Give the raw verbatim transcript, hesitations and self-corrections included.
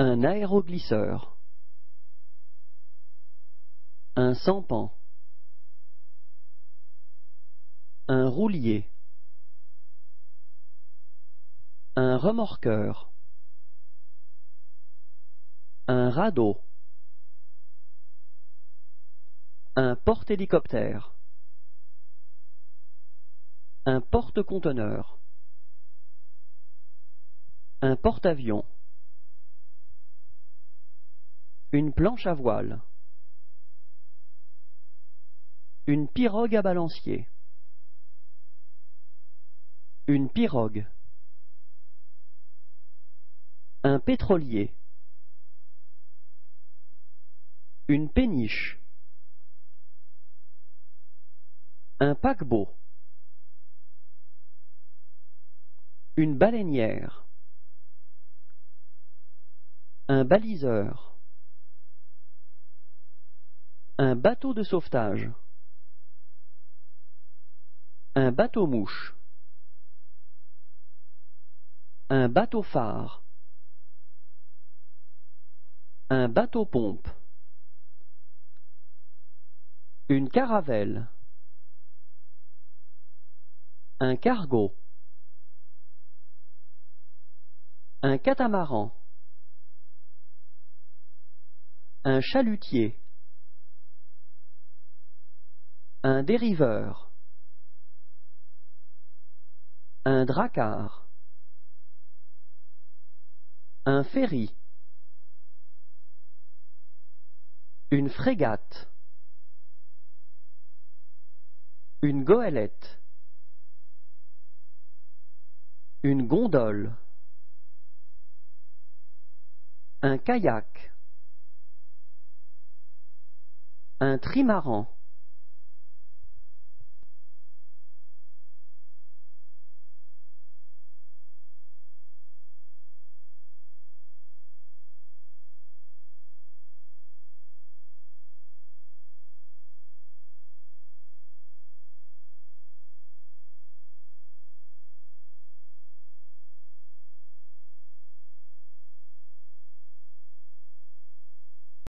un aéroglisseur, un sampan, un roulier, un remorqueur, un radeau, un porte-hélicoptère, un porte-conteneur, un porte-avions, une planche à voile, une pirogue à balancier, une pirogue, un pétrolier, une péniche, un paquebot, une baleinière, un baliseur, un bateau de sauvetage, un bateau-mouche, un bateau-phare, un bateau-pompe, une caravelle, un cargo, un catamaran, un chalutier, un dériveur, un dracar, un ferry, une frégate, une goélette, une gondole, un kayak, un trimaran,